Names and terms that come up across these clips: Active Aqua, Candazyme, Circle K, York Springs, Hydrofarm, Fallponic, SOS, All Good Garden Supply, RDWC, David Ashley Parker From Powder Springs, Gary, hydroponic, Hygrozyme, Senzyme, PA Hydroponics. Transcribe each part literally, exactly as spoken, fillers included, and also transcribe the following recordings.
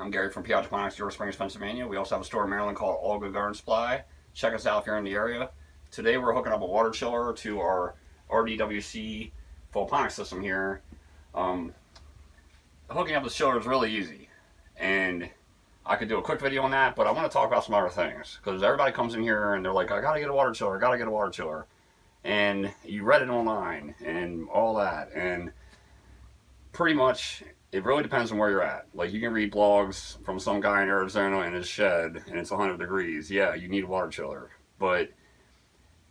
I'm Gary from P A Hydroponics, York Springs, Pennsylvania. We also have a store in Maryland called All Good Garden Supply. Check us out if you're in the area. Today we're hooking up a water chiller to our R D W C Fallponic system here. Um, hooking up the chiller is really easy, and I could do a quick video on that, but I want to talk about some other things, because everybody comes in here and they're like, I gotta get a water chiller, I gotta get a water chiller. And you read it online and all that, and pretty much it really depends on where you're at. Like, you can read blogs from some guy in Arizona in his shed and it's one hundred degrees. Yeah, you need a water chiller. But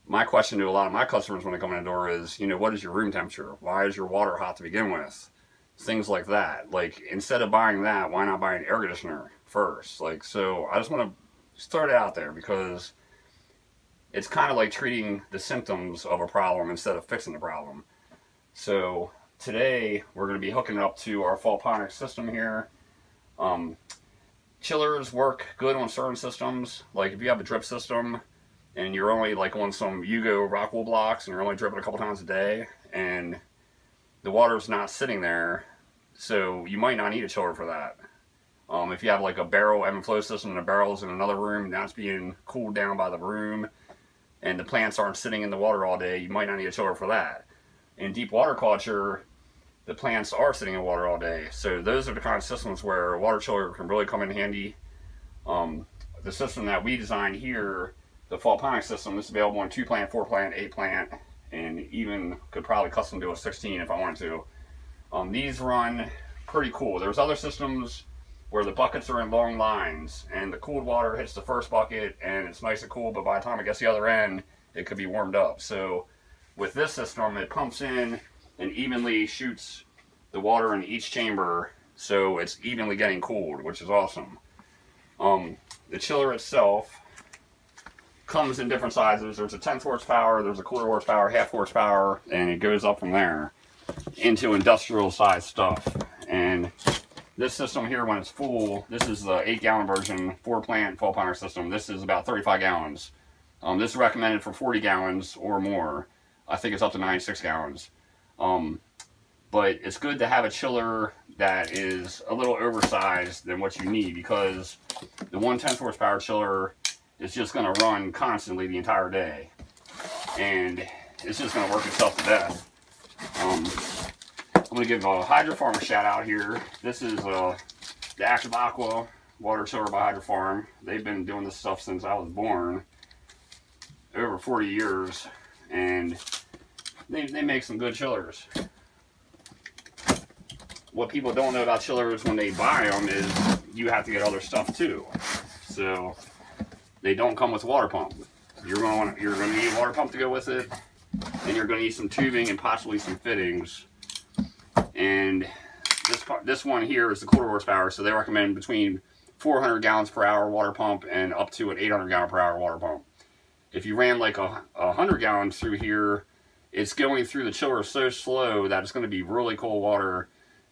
my question to a lot of my customers when they come in the door is, you know, what is your room temperature? Why is your water hot to begin with? Things like that. Like, instead of buying that, why not buy an air conditioner first? Like, so I just want to start it out there, because it's kind of like treating the symptoms of a problem instead of fixing the problem. So today we're going to be hooking up to our Fallponic system here. Um, chillers work good on certain systems. Like, if you have a drip system and you're only like on some Yugo rock wool blocks and you're only dripping a couple times a day and the water's not sitting there, so you might not need a chiller for that. Um, if you have like a barrel ebb and flow system and the barrel's in another room and that's being cooled down by the room, and the plants aren't sitting in the water all day, you might not need a chiller for that. In deep water culture, the plants are sitting in water all day. So those are the kind of systems where a water chiller can really come in handy. Um, the system that we designed here, the Fallponic system, this is available in two plant, four plant, eight plant, and even could probably custom do a sixteen if I wanted to. Um, these run pretty cool. There's other systems where the buckets are in long lines and the cooled water hits the first bucket and it's nice and cool, but by the time it gets to the other end, it could be warmed up. So with this system, it pumps in and evenly shoots the water in each chamber, so it's evenly getting cooled, which is awesome. Um, the chiller itself comes in different sizes. There's a tenth horsepower, there's a quarter horsepower, half horsepower, and it goes up from there into industrial size stuff. And this system here, when it's full, this is the eight gallon version, four plant Fallponic system. This is about thirty-five gallons. Um, this is recommended for forty gallons or more. I think it's up to ninety-six gallons. Um, but it's good to have a chiller that is a little oversized than what you need, because the one tenth horsepower chiller is just going to run constantly the entire day. And it's just going to work itself to death. Um, I'm going to give a Hydrofarm a shout out here. This is uh, the Active Aqua water chiller by Hydrofarm. They've been doing this stuff since I was born, over forty years, and they, they make some good chillers. What people don't know about chillers when they buy them is you have to get other stuff too. So they don't come with a water pump. You're going to want, you're going to need a water pump to go with it, and you're going to need some tubing and possibly some fittings. And this this one here is the quarter horsepower, so they recommend between four hundred gallons per hour water pump and up to an eight hundred gallon per hour water pump. If you ran like a, a hundred gallons through here, it's going through the chiller so slow that it's going to be really cold water,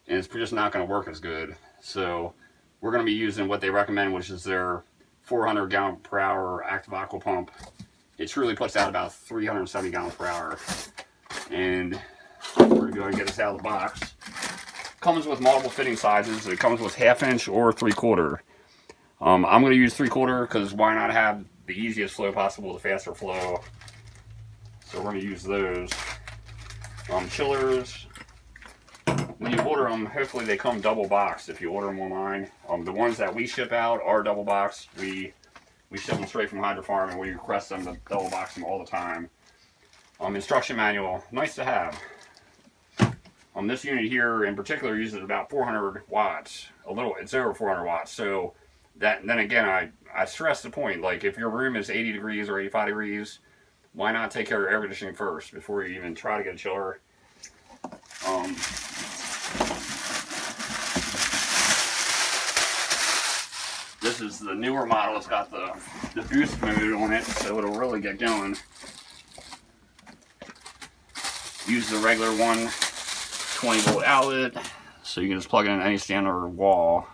and it's just not going to work as good. So we're going to be using what they recommend, which is their four hundred gallon per hour Active Aqua pump. It truly puts out about three hundred seventy gallons per hour, and we're going to go and get this out of the box. Comes with multiple fitting sizes. It comes with half inch or three quarter. Um, I'm going to use three quarter because why not have the easiest flow possible, the faster flow. So we're going to use those. Um, chillers, when you order them, hopefully they come double boxed if you order them online. Um, the ones that we ship out are double boxed. We, we ship them straight from Hydrofarm, and we request them to double box them all the time. Um, instruction manual, nice to have. Um, this unit here in particular uses about four hundred watts, a little, it's over four hundred watts. So that, then again, I, I stress the point, like, if your room is eighty degrees or eighty-five degrees, why not take care of air conditioning first before you even try to get a chiller? Um, this is the newer model. It's got the, the boost mode on it, so it'll really get going. Use the regular one. twenty volt outlet, so you can just plug it in any standard wall,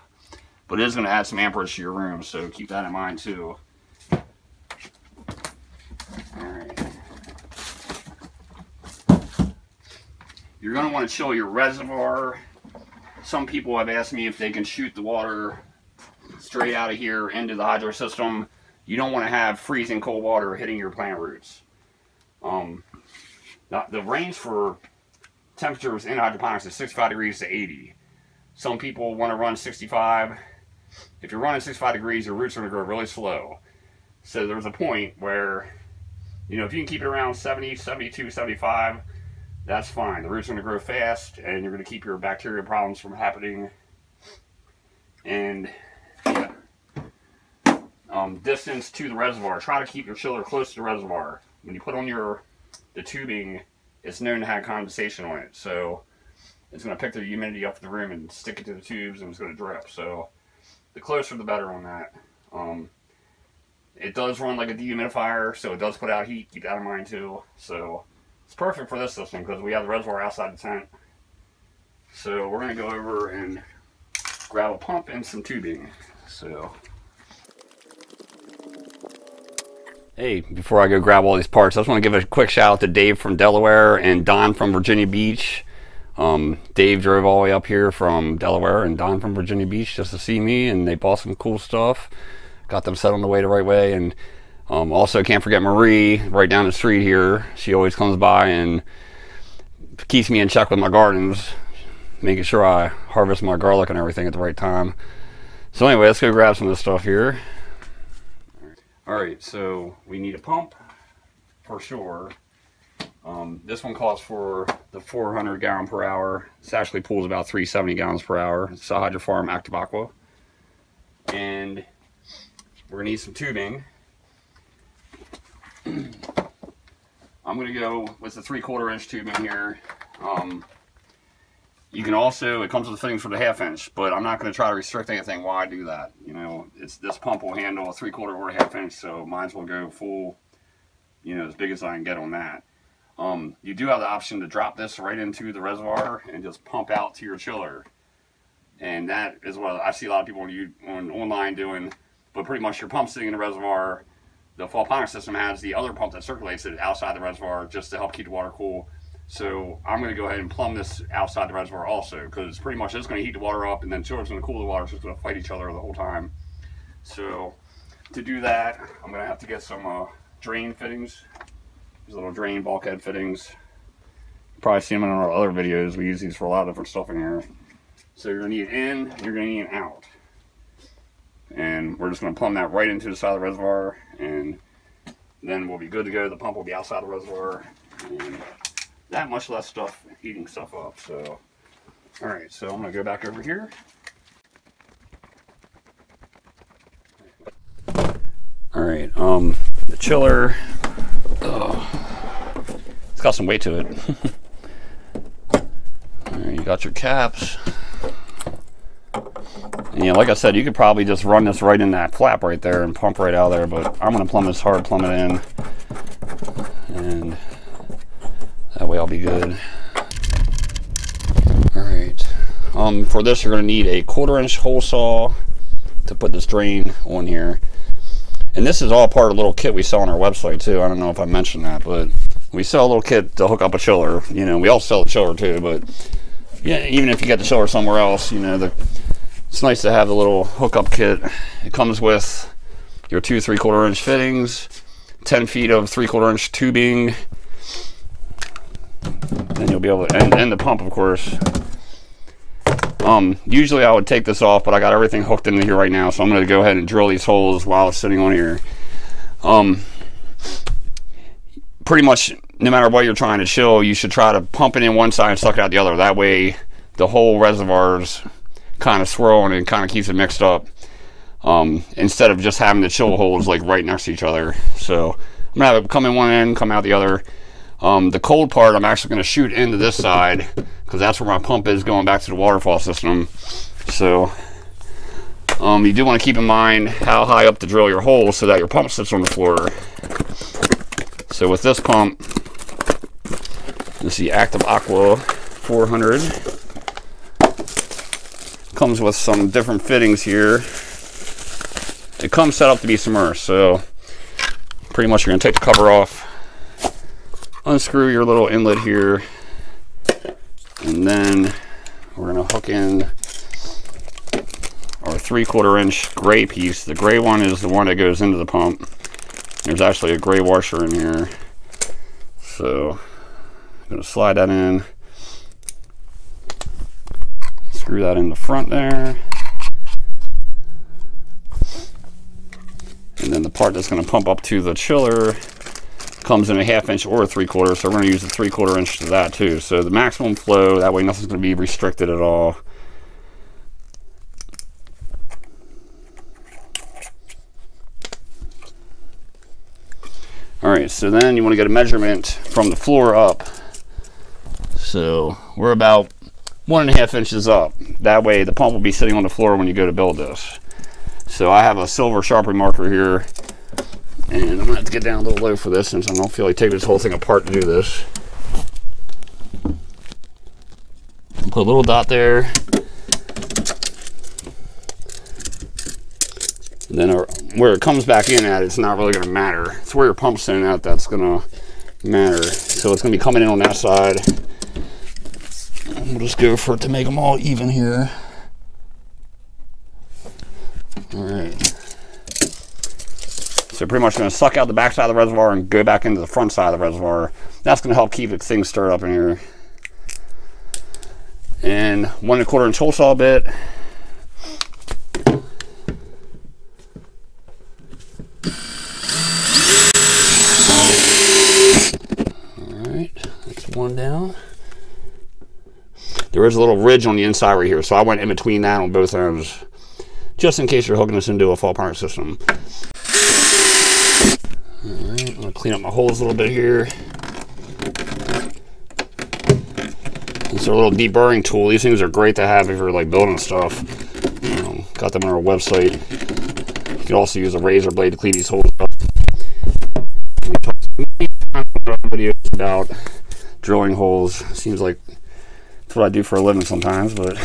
but it is going to add some amperage to your room, so keep that in mind too. Alright. You're going to want to chill your reservoir. Some people have asked me if they can shoot the water straight out of here into the hydro system. You don't want to have freezing cold water hitting your plant roots. Um, the range for temperatures in hydroponics is sixty-five degrees to eighty. Some people want to run sixty-five. If you're running sixty-five degrees, your roots are going to grow really slow. So there's a point where, you know, if you can keep it around seventy, seventy-two, seventy-five, that's fine. The roots are going to grow fast, and you're going to keep your bacterial problems from happening. And yeah. um, distance to the reservoir. Try to keep your chiller close to the reservoir. When you put on your the tubing, it's known to have condensation on it, so it's going to pick the humidity up in the room and stick it to the tubes, and it's going to drip. So the closer the better on that. Um, it does run like a dehumidifier, so it does put out heat. Keep that in mind too. So it's perfect for this system because we have the reservoir outside the tent. So we're going to go over and grab a pump and some tubing. So. Hey, before I go grab all these parts, I just want to give a quick shout out to Dave from Delaware and Don from Virginia Beach. Um, Dave drove all the way up here from Delaware and Don from Virginia Beach just to see me, and they bought some cool stuff. Got them set on the way the right way, and um, also can't forget Marie right down the street here. She always comes by and keeps me in check with my gardens, making sure I harvest my garlic and everything at the right time. So anyway, let's go grab some of this stuff here. Alright, so we need a pump for sure. Um, this one calls for the four hundred gallon per hour. This actually pulls about three hundred seventy gallons per hour. It's a Hydrofarm Active Aqua. And we're going to need some tubing. I'm going to go with the three quarter inch tubing here. Um, you can also, it comes with things for the half inch, but I'm not going to try to restrict anything while I do that. You know, it's this pump will handle a three quarter or a half inch, so mine's will go full, you know, as big as I can get on that. Um, you do have the option to drop this right into the reservoir and just pump out to your chiller. And that is what I see a lot of people on, you, on online doing, but pretty much your pump sitting in the reservoir. The Fallponic system has the other pump that circulates it outside the reservoir just to help keep the water cool. So I'm going to go ahead and plumb this outside the reservoir also, because it's pretty much just going to heat the water up and then chiller's going to cool the water. It's just going to fight each other the whole time. So to do that, I'm going to have to get some uh, drain fittings. These little drain bulkhead fittings. You've probably seen them in our other videos. We use these for a lot of different stuff in here. So you're going to need in, you're going to need out. And we're just going to plumb that right into the side of the reservoir. And then we'll be good to go. The pump will be outside the reservoir. And that much less stuff heating stuff up. So, all right, so I'm going to go back over here. All right, um, the chiller. Oh, it's got some weight to it. All right, you got your caps. And yeah, like I said, you could probably just run this right in that flap right there and pump right out of there, but I'm going to plumb this hard, plumb it in, and that way I'll be good. All right, um, for this, you're going to need a quarter inch hole saw to put this drain on here. And this is all part of a little kit we sell on our website too. I don't know if I mentioned that, but we sell a little kit to hook up a chiller. You know, we all sell a chiller too, but yeah, even if you get the chiller somewhere else, you know, the, it's nice to have the little hookup kit. It comes with your two three quarter inch fittings, ten feet of three quarter inch tubing, and you'll be able to, and, and the pump, of course. Um, usually I would take this off, but I got everything hooked into here right now, so I'm going to go ahead and drill these holes while it's sitting on here. Um, pretty much, no matter what you're trying to chill, you should try to pump it in one side and suck it out the other. That way, the whole reservoir's kind of swirling and kind of keeps it mixed up, um, instead of just having the chill holes like right next to each other. So I'm going to have it come in one end, come out the other. Um, the cold part, I'm actually going to shoot into this side because that's where my pump is going back to the waterfall system. So um, you do want to keep in mind how high up to drill your hole so that your pump sits on the floor. So with this pump, this is the Active Aqua four hundred. Comes with some different fittings here. It comes set up to be submerged, so pretty much you're going to take the cover off, unscrew your little inlet here, and then we're going to hook in our three quarter inch gray piece. The gray one is the one that goes into the pump. There's actually a gray washer in here. So I'm gonna slide that in. Screw that in the front there. And then the part that's gonna pump up to the chiller comes in a half inch or a three quarter. So we're gonna use the three quarter inch to that too. So the maximum flow, that way nothing's gonna be restricted at all. All right, so then you wanna get a measurement from the floor up. So we're about one and a half inches up. That way the pump will be sitting on the floor when you go to build this. So I have a silver Sharpie marker here, and I'm gonna have to get down a little low for this since I don't feel like taking this whole thing apart to do this. Put a little dot there. And then our, where it comes back in at, it's not really gonna matter. It's where your pump's in at that's gonna matter. So it's gonna be coming in on that side. We'll just go for it to make them all even here. All right, so pretty much going to suck out the back side of the reservoir and go back into the front side of the reservoir. That's going to help keep things stirred up in here. And one and a quarter inch hole saw bit. All right, that's one down. There is a little ridge on the inside right here, so I went in between that on both ends, just in case you're hooking this into a Fallponic system. All right, I'm gonna clean up my holes a little bit here. It's a little deburring tool. These things are great to have if you're like building stuff. Um, got them on our website. You can also use a razor blade to clean these holes up. We talked many times about videos about drilling holes. Seems like that's what I do for a living sometimes, but.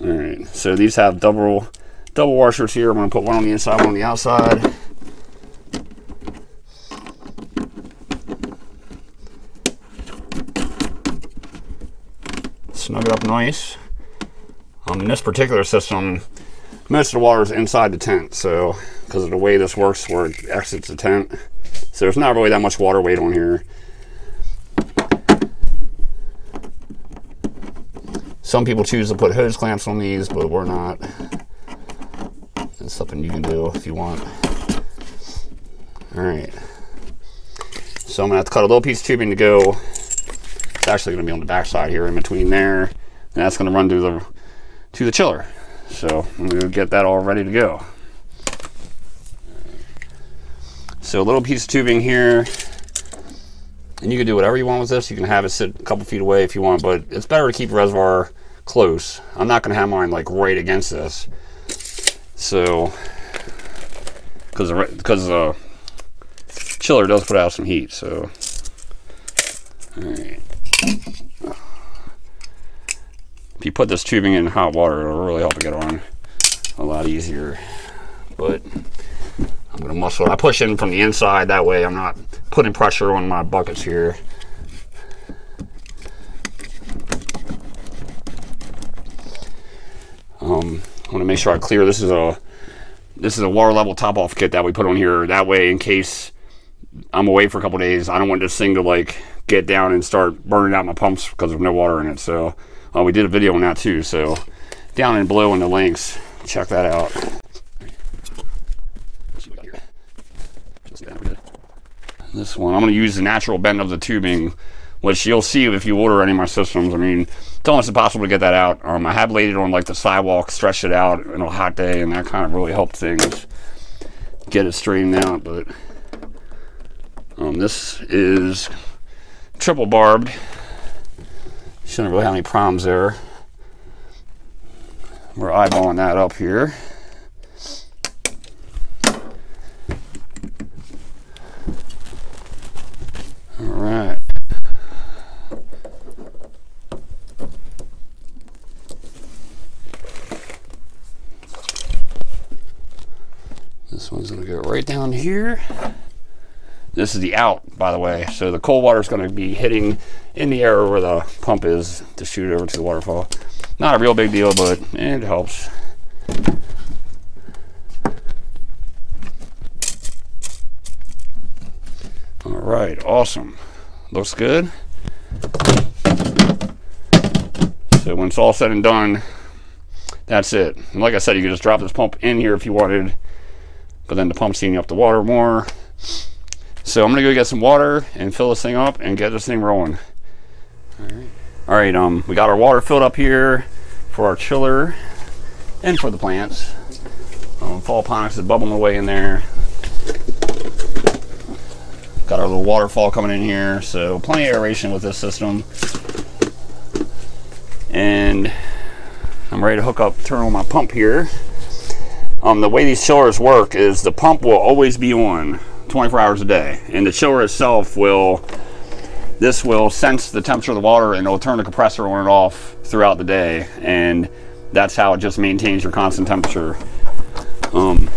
All right, so these have double double washers here. I'm gonna put one on the inside, one on the outside. Snug it up nice. Um, in this particular system, most of the water is inside the tent, so because of the way this works where it exits the tent. So there's not really that much water weight on here. Some people choose to put hose clamps on these, but we're not. It's something you can do if you want. All right. So I'm gonna have to cut a little piece of tubing to go. It's actually gonna be on the back side here in between there. And that's gonna run to the, to the chiller. So I'm gonna get that all ready to go. So a little piece of tubing here. And you can do whatever you want with this. You can have it sit a couple feet away if you want, but it's better to keep the reservoir close. I'm not gonna have mine like right against this. So, because the, because the chiller does put out some heat, so. All right. If you put this tubing in hot water, it'll really help it get on a lot easier, but. I'm gonna muscle it. I push in from the inside, that way I'm not putting pressure on my buckets here. Um, I wanna make sure I clear, this is a this is a water level top off kit that we put on here. That way in case I'm away for a couple days, I don't want this thing to like get down and start burning out my pumps because there's no water in it. So uh, we did a video on that too. So down and below in the links, check that out. This one, I'm gonna use the natural bend of the tubing, which you'll see if you order any of my systems. I mean, it's almost impossible to get that out. Um, I have laid it on like the sidewalk, stretched it out on a hot day, and that kind of really helped things get it straightened out. But um, this is triple barbed. Shouldn't really have any problems there. We're eyeballing that up here. Alright. This one's going to go right down here. This is the out, by the way. So the cold water is going to be hitting in the area where the pump is to shoot over to the waterfall. Not a real big deal, but it helps. All right, awesome. Looks good. So when it's all said and done, that's it. And like I said, you can just drop this pump in here if you wanted, but then the pump's heating up the water more. So I'm gonna go get some water and fill this thing up and get this thing rolling. All right. All right, um, we got our water filled up here for our chiller and for the plants. Um, Fallponic is bubbling away in there. Got our little waterfall coming in here, so plenty of aeration with this system. And I'm ready to hook up, turn on my pump here. Um, the way these chillers work is the pump will always be on twenty-four hours a day, and the chiller itself will, this will sense the temperature of the water and it'll turn the compressor on and off throughout the day, and that's how it just maintains your constant temperature. Um,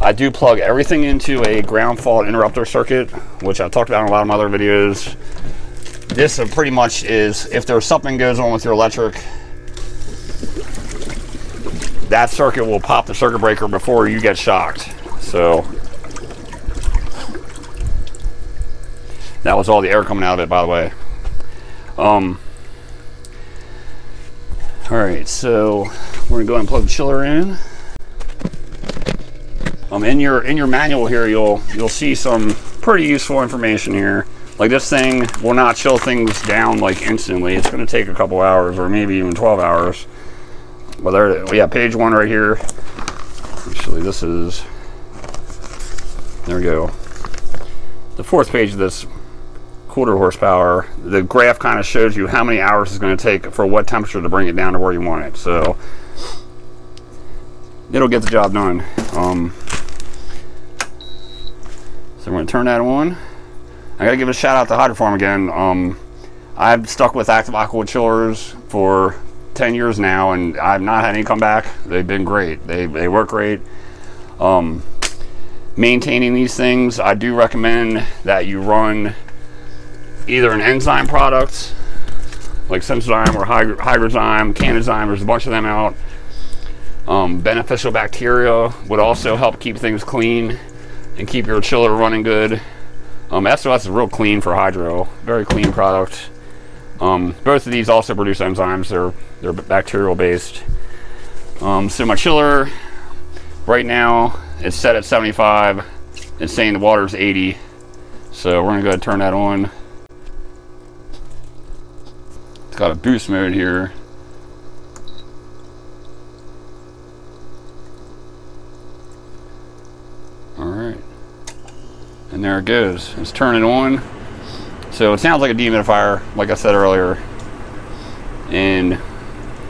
I do plug everything into a ground fault interrupter circuit, which I've talked about in a lot of my other videos. This pretty much is, if there's something goes on with your electric, that circuit will pop the circuit breaker before you get shocked. So that was all the air coming out of it, by the way. Um, all right, so we're gonna go ahead and plug the chiller in. Um, in your in your manual here, you'll you'll see some pretty useful information here. Like, this thing will not chill things down like instantly. It's gonna take a couple hours, or maybe even twelve hours. Well, there, yeah, page one right here. Actually, this is, there we go. The fourth page of this quarter horsepower, the graph kind of shows you how many hours it's gonna take for what temperature to bring it down to where you want it. So it'll get the job done. Um, so we're gonna turn that on. I gotta give a shout out to Hydrofarm again. Um, I've stuck with Active Aqua chillers for ten years now, and I've not had any comeback. They've been great. They, they work great. Um, maintaining these things, I do recommend that you run either an enzyme product like Senzyme or Hygrozyme, Candazyme. There's a bunch of them out. Um, beneficial bacteria would also help keep things clean and keep your chiller running good. Um, S O S is real clean for hydro, very clean product. Um, both of these also produce enzymes. They're they're bacterial based. Um, so my chiller right now is set at seventy-five. It's saying the water's eighty. So we're gonna go ahead and turn that on. It's got a boost mode here. All right, and there it goes. Let's turn it on. So it sounds like a dehumidifier, like I said earlier. And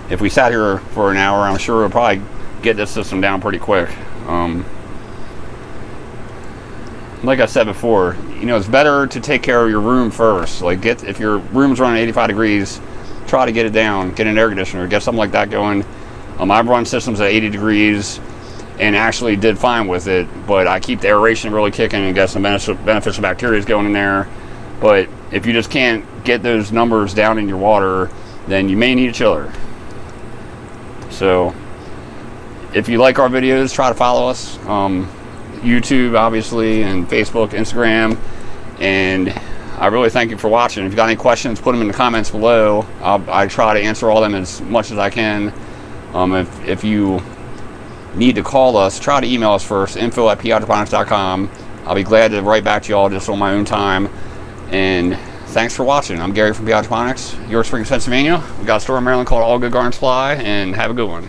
if we sat here for an hour, I'm sure we'll probably get this system down pretty quick. Um, like I said before, you know, it's better to take care of your room first. Like, get, if your room's running eighty-five degrees, try to get it down, get an air conditioner, get something like that going. Um, I've run systems at eighty degrees and actually did fine with it, but I keep the aeration really kicking and get some beneficial bacteria going in there. But if you just can't get those numbers down in your water, then you may need a chiller. So if you like our videos, try to follow us. Um, YouTube, obviously, and Facebook, Instagram. And I really thank you for watching. If you got any questions, put them in the comments below. I'll, I try to answer all of them as much as I can. Um, if, if you need to call us, try to email us first, info at p a hydroponics dot com. I'll be glad to write back to y'all just on my own time. And thanks for watching. I'm Gary from P A Hydroponics, York Springs, Pennsylvania. We got a store in Maryland called All Good Garden Supply, and have a good one.